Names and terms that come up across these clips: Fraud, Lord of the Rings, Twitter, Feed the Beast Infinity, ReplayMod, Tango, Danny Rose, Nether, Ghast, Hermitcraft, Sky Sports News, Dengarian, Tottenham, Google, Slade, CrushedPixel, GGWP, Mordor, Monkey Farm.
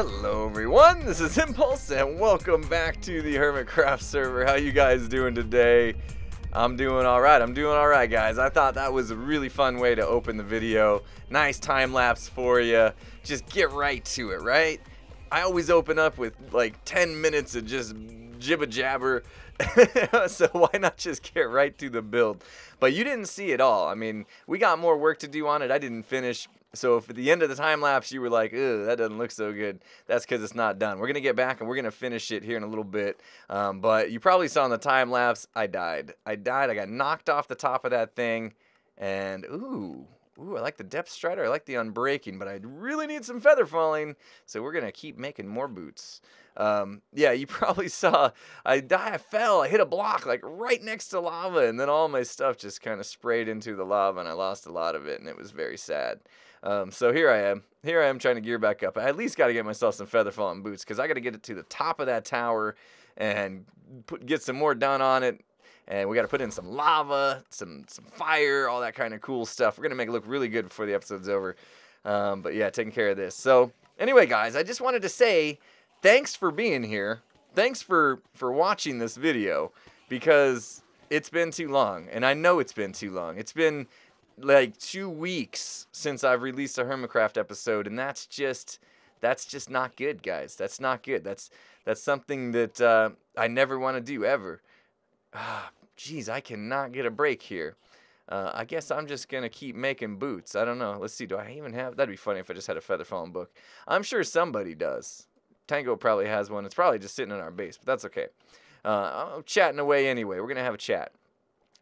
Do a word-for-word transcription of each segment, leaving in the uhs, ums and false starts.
Hello everyone, this is Impulse and welcome back to the Hermitcraft server. How you guys doing today? I'm doing alright, I'm doing alright guys. I thought that was a really fun way to open the video. Nice time lapse for you. Just get right to it, right? I always open up with like ten minutes of just jibba jabber. So why not just get right to the build? But you didn't see it all. I mean, we got more work to do on it. I didn't finish. So if at the end of the time lapse you were like, "Ugh, that doesn't look so good," that's because it's not done. We're going to get back and we're going to finish it here in a little bit. Um, but you probably saw in the time lapse, I died. I died. I got knocked off the top of that thing. And ooh, ooh, I like the depth strider. I like the unbreaking, but I really need some feather falling. So we're going to keep making more boots. Um, yeah, you probably saw I die. I fell. I hit a block like right next to lava. And then all my stuff just kind of sprayed into the lava and I lost a lot of it. And it was very sad. Um, so here I am. Here I am trying to gear back up. I at least got to get myself some feather falling boots because I got to get it to the top of that tower and put, get some more done on it. And we got to put in some lava, some some fire, all that kind of cool stuff. We're going to make it look really good before the episode's over. Um, but yeah, taking care of this. So anyway, guys, I just wanted to say thanks for being here. Thanks for, for watching this video because it's been too long. And I know it's been too long. It's been like two weeks since I've released a Hermitcraft episode, and that's just that's just not good, guys. That's not good. That's that's something that uh, I never want to do ever. Ah, geez, I cannot get a break here. Uh, I guess I'm just gonna keep making boots. I don't know. Let's see. Do I even have? That'd be funny if I just had a feather falling book. I'm sure somebody does. Tango probably has one. It's probably just sitting in our base, but that's okay. Uh, I'm chatting away anyway. We're gonna have a chat.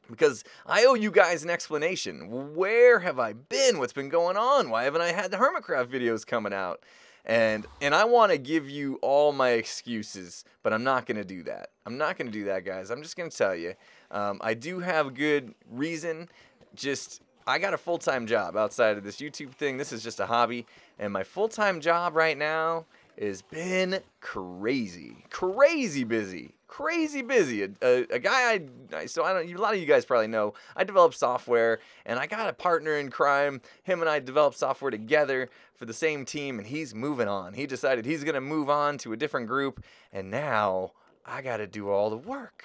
Because I owe you guys an explanation. Where have I been? What's been going on? Why haven't I had the Hermitcraft videos coming out? And and I want to give you all my excuses, but I'm not going to do that. I'm not going to do that, guys. I'm just going to tell you. Um, I do have good reason. Just, I got a full-time job outside of this YouTube thing. This is just a hobby. And my full-time job right now has been crazy. Crazy busy. Crazy busy. A, a, a guy I, so I don't, a lot of you guys probably know, I develop software and I got a partner in crime. Him and I developed software together for the same team and he's moving on. He decided he's going to move on to a different group and now I got to do all the work.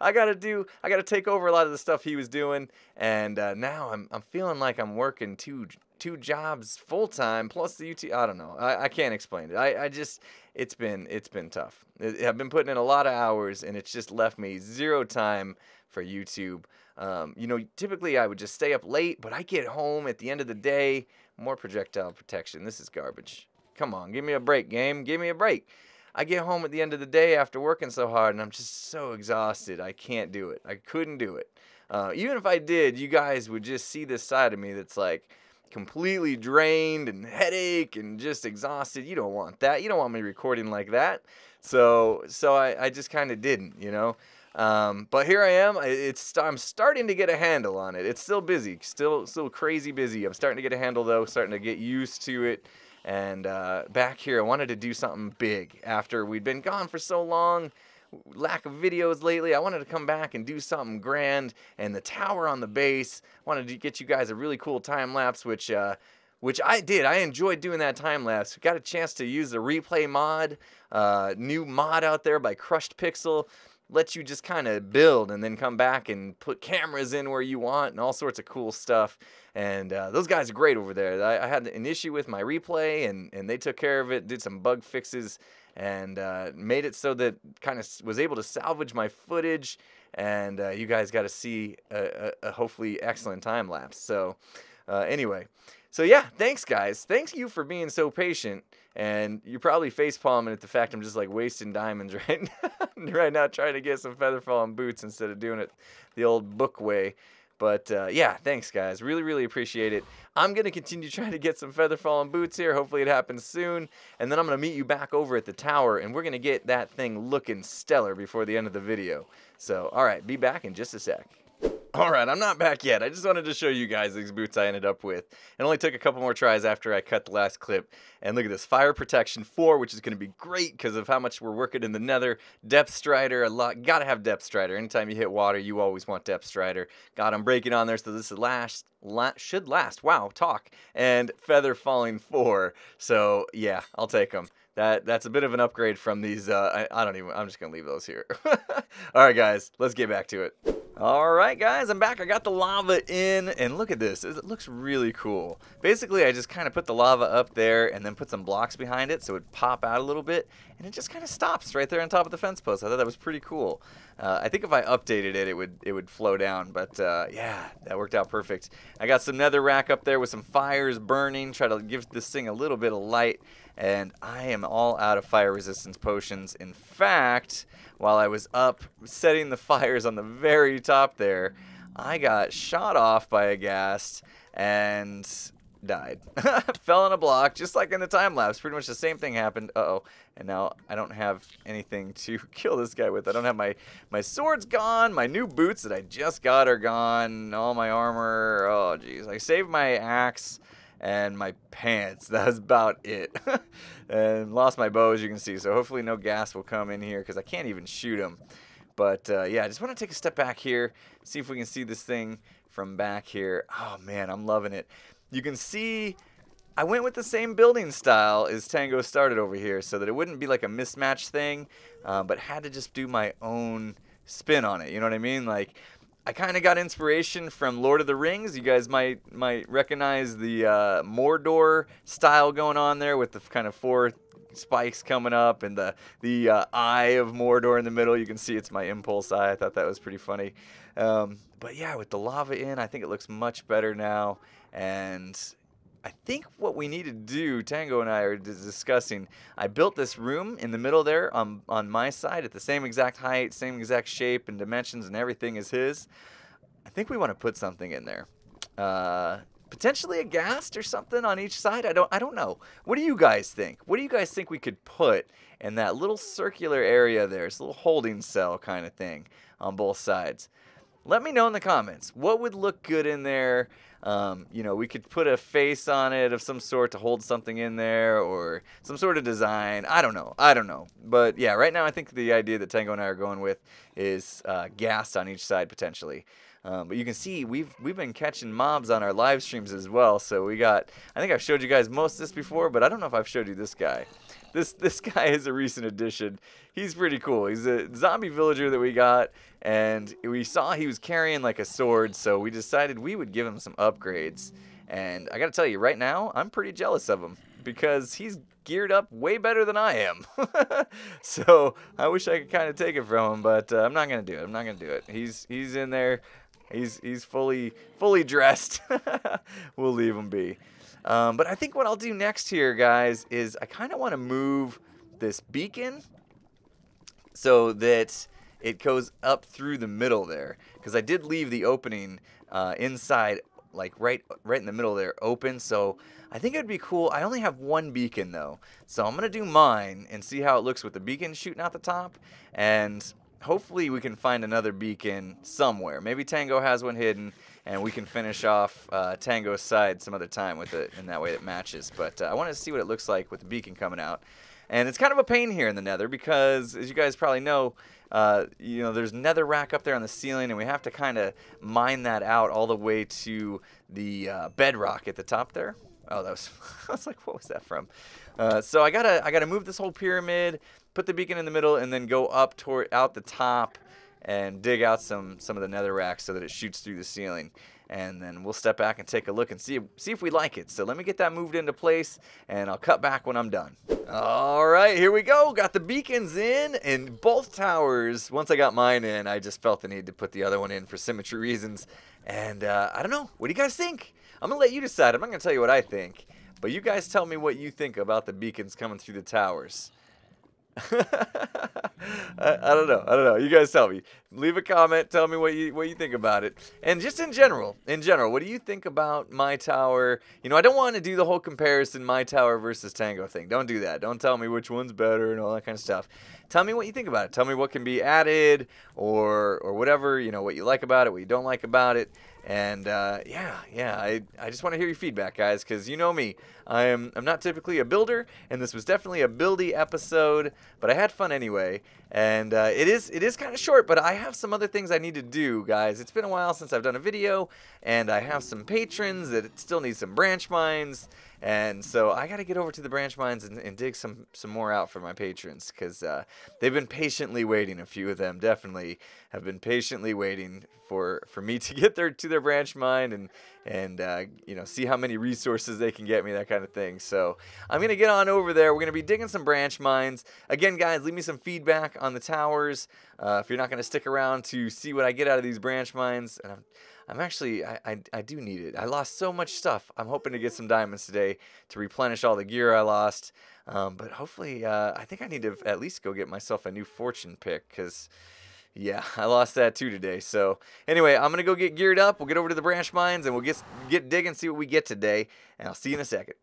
I got to do, I got to take over a lot of the stuff he was doing and uh, now I'm, I'm feeling like I'm working too two jobs full-time plus the U T. I don't know. I, I can't explain it. I, I just, it's been, it's been tough. I've been putting in a lot of hours and it's just left me zero time for YouTube. Um, you know, typically I would just stay up late, but I get home at the end of the day. More projectile protection. This is garbage. Come on, give me a break, game. Give me a break. I get home at the end of the day after working so hard and I'm just so exhausted. I can't do it. I couldn't do it. Uh, even if I did, you guys would just see this side of me that's like, completely drained and headache and just exhausted. You don't want that. You don't want me recording like that. So so I, I just kind of didn't, you know. Um, but here I am. It's I'm starting to get a handle on it. It's still busy. Still still crazy busy. I'm starting to get a handle, though. Starting to get used to it. And uh, back here, I wanted to do something big after we'd been gone for so long. Lack of videos lately. I wanted to come back and do something grand and the tower on the base. Wanted to get you guys a really cool time lapse, which uh, which I did. I enjoyed doing that time lapse. Got a chance to use the ReplayMod, uh, new mod out there by CrushedPixel. Lets you just kind of build and then come back and put cameras in where you want and all sorts of cool stuff. And uh, those guys are great over there. I, I had an issue with my replay and, and they took care of it, did some bug fixes and uh, made it so that kind of was able to salvage my footage. And uh, you guys got to see a, a, a hopefully excellent time lapse. So uh, anyway, so yeah, thanks guys. Thank you for being so patient. And you're probably facepalming at the fact I'm just like wasting diamonds right now, right now trying to get some feather falling boots instead of doing it the old book way. But uh, yeah, thanks guys. Really, really appreciate it. I'm going to continue trying to get some feather falling boots here. Hopefully it happens soon. And then I'm going to meet you back over at the tower and we're going to get that thing looking stellar before the end of the video. So, all right, be back in just a sec. Alright, I'm not back yet. I just wanted to show you guys these boots I ended up with. It only took a couple more tries after I cut the last clip. And look at this, Fire Protection four, which is going to be great because of how much we're working in the nether. Depth Strider, a lot. Gotta have Depth Strider. Anytime you hit water, you always want Depth Strider. Got him breaking on there, so this is last. La should last. Wow, talk. And Feather Falling four. So, yeah, I'll take them. That, that's a bit of an upgrade from these. Uh, I, I don't even, I'm just going to leave those here. Alright, guys, let's get back to it. Alright guys, I'm back. I got the lava in, and look at this. It looks really cool. Basically, I just kind of put the lava up there and then put some blocks behind it so it would pop out a little bit, and it just kind of stops right there on top of the fence post. I thought that was pretty cool. Uh, I think if I updated it, it would it would flow down, but uh, yeah, that worked out perfect. I got some nether rack up there with some fires burning, try to give this thing a little bit of light, and I am all out of fire resistance potions. In fact, while I was up setting the fires on the very top Top there, I got shot off by a ghast and died. Fell on a block, just like in the time lapse. Pretty much the same thing happened. Uh-oh. And now I don't have anything to kill this guy with. I don't have my my sword's gone. My new boots that I just got are gone. All my armor. Oh, jeez. I saved my axe and my pants. That's about it. And lost my bow, as you can see. So hopefully no ghast will come in here because I can't even shoot him. But, uh, yeah, I just want to take a step back here, see if we can see this thing from back here. Oh, man, I'm loving it. You can see I went with the same building style as Tango started over here so that it wouldn't be like a mismatch thing, uh, but had to just do my own spin on it. You know what I mean? Like, I kind of got inspiration from Lord of the Rings. You guys might might recognize the uh, Mordor style going on there with the kind of four spikes coming up and the the uh, eye of Mordor in the middle. You can see it's my impulse eye. I thought that was pretty funny. Um, but yeah, with the lava in, I think it looks much better now. And I think what we need to do, Tango and I are discussing, I built this room in the middle there on, on my side at the same exact height, same exact shape and dimensions and everything as his. I think we want to put something in there. Uh... Potentially a ghast or something on each side. I don't. I don't know. What do you guys think? What do you guys think we could put in that little circular area there? It's a little holding cell kind of thing on both sides. Let me know in the comments. What would look good in there? Um, you know, we could put a face on it of some sort to hold something in there, or some sort of design. I don't know. I don't know. But yeah, right now I think the idea that Tango and I are going with is uh, ghast on each side potentially. Um, but you can see we've we've been catching mobs on our live streams as well. So we got, I think I've showed you guys most of this before, but I don't know if I've showed you this guy. This this guy is a recent addition. He's pretty cool. He's a zombie villager that we got, and we saw he was carrying like a sword, so we decided we would give him some upgrades. And I gotta tell you, right now, I'm pretty jealous of him because he's geared up way better than I am. So I wish I could kind of take it from him, but uh, I'm not gonna do it. I'm not gonna do it. He's he's in there. He's he's fully fully dressed. We'll leave him be. Um, but I think what I'll do next here, guys, is I kind of want to move this beacon so that it goes up through the middle there, because I did leave the opening uh, inside, like right right in the middle there, open. So I think it'd be cool. I only have one beacon though, so I'm gonna do mine and see how it looks with the beacon shooting out the top. And hopefully we can find another beacon somewhere. Maybe Tango has one hidden, and we can finish off uh, Tango's side some other time with it, in that way it matches. But uh, I want to see what it looks like with the beacon coming out. And it's kind of a pain here in the nether because, as you guys probably know, uh, you know, there's nether rack up there on the ceiling, and we have to kind of mine that out all the way to the uh, bedrock at the top there. Oh, that was, I was like, what was that from? Uh, so I gotta, I gotta move this whole pyramid, put the beacon in the middle, and then go up toward, out the top, and dig out some, some of the nether rack so that it shoots through the ceiling. And then we'll step back and take a look and see, see if we like it. So let me get that moved into place, and I'll cut back when I'm done. All right, here we go. Got the beacons in, and both towers, once I got mine in, I just felt the need to put the other one in for symmetry reasons. And uh, I don't know. What do you guys think? I'm going to let you decide. I'm not going to tell you what I think. But you guys tell me what you think about the beacons coming through the towers. I, I don't know. I don't know. You guys tell me. leave a comment, tell me what you what you think about it. And just in general, in general, what do you think about my tower? You know, I don't want to do the whole comparison my tower versus Tango thing. Don't do that. Don't tell me which one's better and all that kind of stuff. Tell me what you think about it. Tell me what can be added or or whatever, you know, what you like about it, what you don't like about it. And uh, yeah, yeah, I, I just want to hear your feedback, guys, because you know me. I am, I'm not typically a builder, and this was definitely a buildy episode, but I had fun anyway. And uh, it is it is kind of short, but I have some other things I need to do, guys. It's been a while since I've done a video, and I have some patrons that still need some branch mines. And so I got to get over to the branch mines and, and dig some, some more out for my patrons, because uh, they've been patiently waiting. A few of them definitely have been patiently waiting for, for me to get their, to their branch mine and, and uh, you know, see how many resources they can get me, that kind of thing. So I'm going to get on over there. We're going to be digging some branch mines. Again, guys, leave me some feedback on the towers uh, if you're not going to stick around to see what I get out of these branch mines. And I'm, I'm actually, I, I, I do need it. I lost so much stuff. I'm hoping to get some diamonds today to replenish all the gear I lost. Um, but hopefully, uh, I think I need to at least go get myself a new fortune pick, because, yeah, I lost that too today. So, anyway, I'm going to go get geared up. We'll get over to the branch mines, and we'll get, get digging, see what we get today. And I'll see you in a second.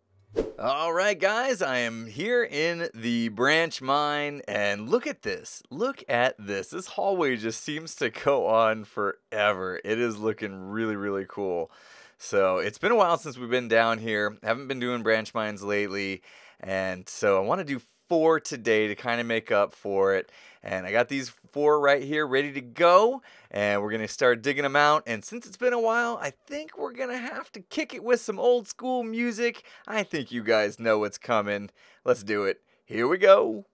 All right, guys, I am here in the branch mine, and look at this. Look at this. This hallway just seems to go on forever. It is looking really, really cool. So it's been a while since we've been down here. Haven't been doing branch mines lately, and so I want to do four today to kind of make up for it. And I got these four right here ready to go, and we're going to start digging them out. And since it's been a while, I think we're going to have to kick it with some old school music. I think you guys know what's coming. Let's do it. Here we go.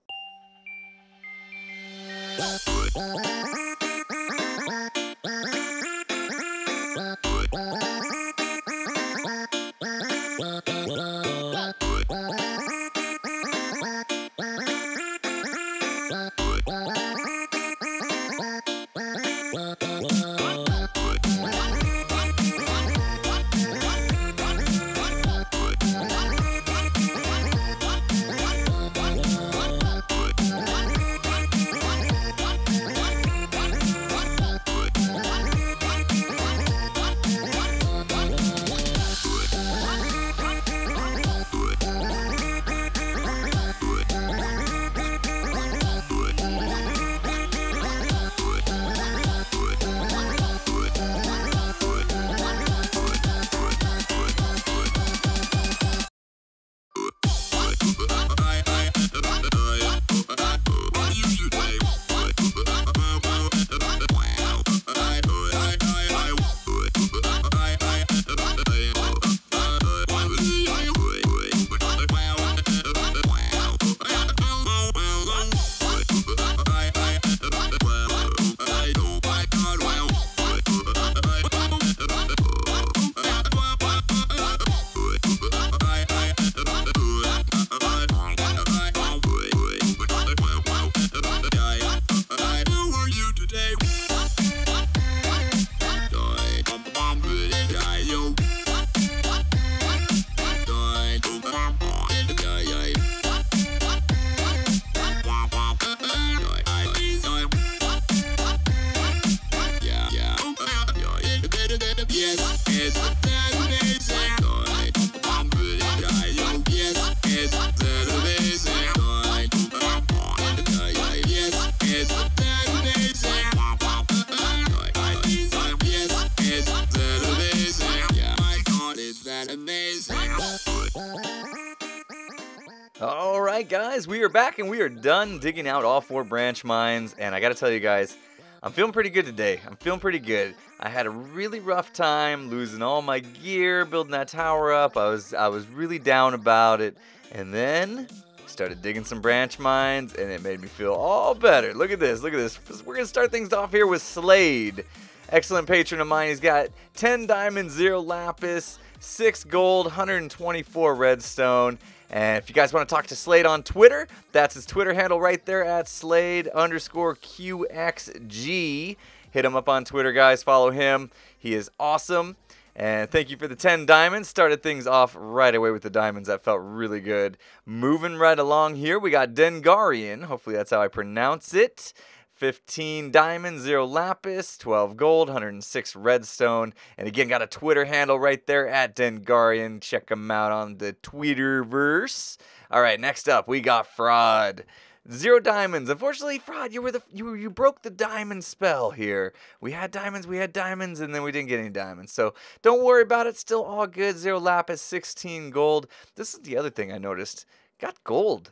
Guys, we are back and we are done digging out all four branch mines, and I gotta tell you guys, I'm feeling pretty good today. I'm feeling pretty good. I had a really rough time losing all my gear, building that tower up. I was I was really down about it, and then started digging some branch mines, and it made me feel all better. Look at this, look at this. We're gonna start things off here with Slade. Excellent patron of mine. He's got ten diamonds, zero lapis, six gold, one hundred twenty-four redstone. And if you guys want to talk to Slade on Twitter, that's his Twitter handle right there at Slade underscore QXG. Hit him up on Twitter, guys. Follow him. He is awesome. And thank you for the ten diamonds. Started things off right away with the diamonds. That felt really good. Moving right along here, we got Dengarian. Hopefully that's how I pronounce it. fifteen diamonds, zero lapis, twelve gold, one hundred six redstone. And again, got a Twitter handle right there at Dengarian. Check him out on the Twitterverse. All right, next up, we got Fraud. Zero diamonds. Unfortunately, Fraud, you were the you were, you broke the diamond spell here. We had diamonds, we had diamonds, and then we didn't get any diamonds. So don't worry about it. Still all good. Zero lapis, sixteen gold. This is the other thing I noticed. Got gold,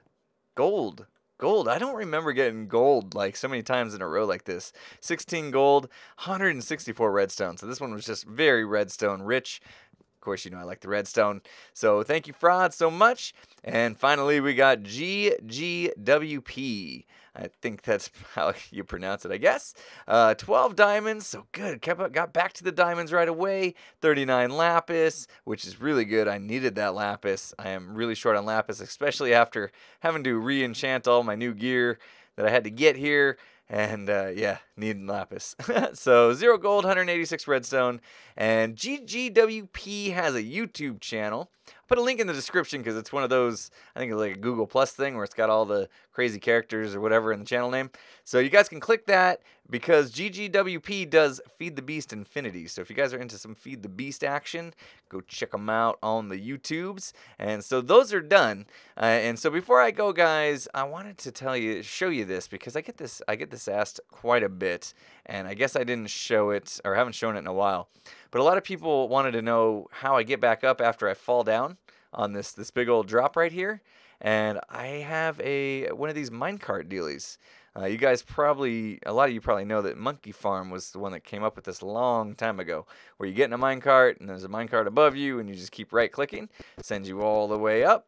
gold, gold. I don't remember getting gold like so many times in a row like this. sixteen gold, one hundred sixty-four redstone. So this one was just very redstone rich. Of course, you know I like the redstone. So thank you, Fraud, so much. And finally, we got G G W P. I think that's how you pronounce it, I guess. Uh, twelve diamonds, so good. Kept up, got back to the diamonds right away. thirty-nine lapis, which is really good. I needed that lapis. I am really short on lapis, especially after having to re-enchant all my new gear that I had to get here. And, uh, yeah, needing lapis. So, zero gold, one hundred eighty-six redstone. And G G W P has a YouTube channel. I'll put a link in the description because it's one of those, I think it's like a Google Plus thing where it's got all the crazy characters or whatever in the channel name. So, you guys can click that because G G W P does Feed the Beast Infinity. So, if you guys are into some Feed the Beast action, go check them out on the YouTubes. And so, those are done. Uh, and so, before I go, guys, I wanted to tell you, show you this because I get this, I get this asked quite a bit, and I guess I didn't show it or haven't shown it in a while, but a lot of people wanted to know how I get back up after I fall down on this this big old drop right here. And I have a one of these minecart dealies. Uh, you guys probably, a lot of you probably know that Monkey Farm was the one that came up with this a long time ago, where you get in a minecart and there's a minecart above you and you just keep right clicking, sends you all the way up,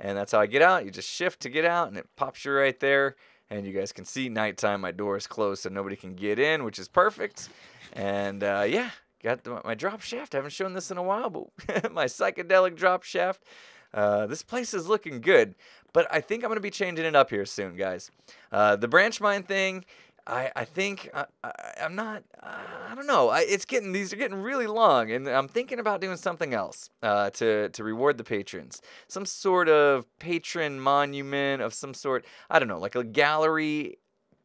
and that's how I get out. You just shift to get out and it pops you right there. And you guys can see nighttime, my door is closed so nobody can get in, which is perfect. And uh, yeah, got the, my drop shaft. I haven't shown this in a while, but my psychedelic drop shaft. Uh, this place is looking good, but I think I'm going to be changing it up here soon, guys. Uh, the branch mine thing, I, I think, I, I, I'm not, uh, I don't know. I, it's getting, these are getting really long, and I'm thinking about doing something else uh, to, to reward the patrons. Some sort of patron monument of some sort. I don't know, like a gallery.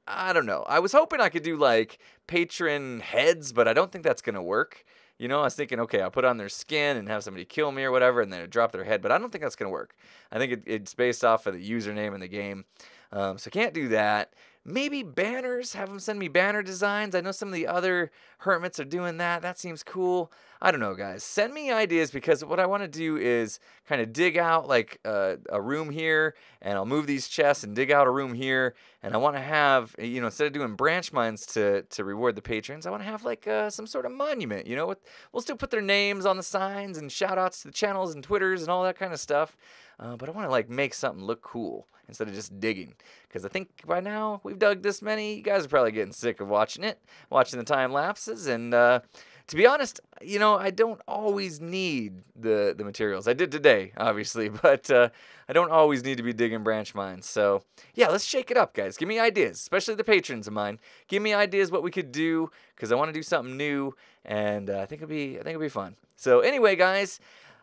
I don't know. I was hoping I could do like patron heads, but I don't think that's going to work. You know, I was thinking, okay, I'll put on their skin and have somebody kill me or whatever, and then drop their head. But I don't think that's going to work. I think it, it's based off of the username in the game. Um, so can't do that. Maybe banners, have them send me banner designs. I know some of the other hermits are doing that. That seems cool. I don't know, guys. Send me ideas, because what I want to do is kind of dig out like uh, a room here, and I'll move these chests and dig out a room here. And I want to have, you know, instead of doing branch mines to, to reward the patrons, I want to have like uh, some sort of monument, you know. With, we'll still put their names on the signs and shout outs to the channels and Twitters and all that kind of stuff. Uh, but I want to like make something look cool instead of just digging, because I think by now we've dug this many. You guys are probably getting sick of watching it, watching the time lapses. And uh, to be honest, you know, I don't always need the, the materials. I did today, obviously, but uh, I don't always need to be digging branch mines. So yeah, let's shake it up, guys. Give me ideas, especially the patrons of mine. Give me ideas what we could do, because I want to do something new, and uh, I think it'll be I think it'll be fun. So anyway, guys.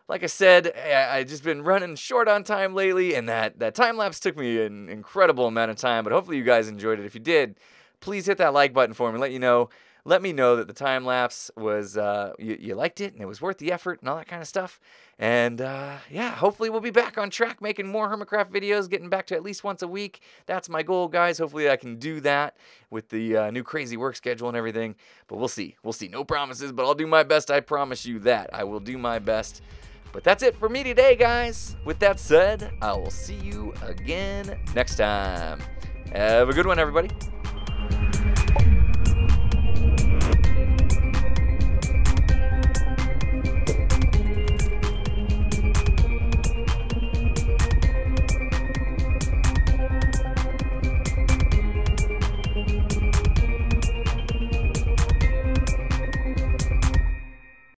Like I said, I, I just been running short on time lately, and that, that time lapse took me an incredible amount of time, but hopefully you guys enjoyed it. If you did, please hit that like button for me. Let you know, let me know that the time lapse was, uh, you, you liked it, and it was worth the effort, and all that kind of stuff. And, uh, yeah, hopefully we'll be back on track making more Hermitcraft videos, getting back to at least once a week. That's my goal, guys. Hopefully I can do that with the uh, new crazy work schedule and everything, but we'll see. We'll see. No promises, but I'll do my best. I promise you that. I will do my best. But that's it for me today, guys. With that said, I will see you again next time. Have a good one, everybody.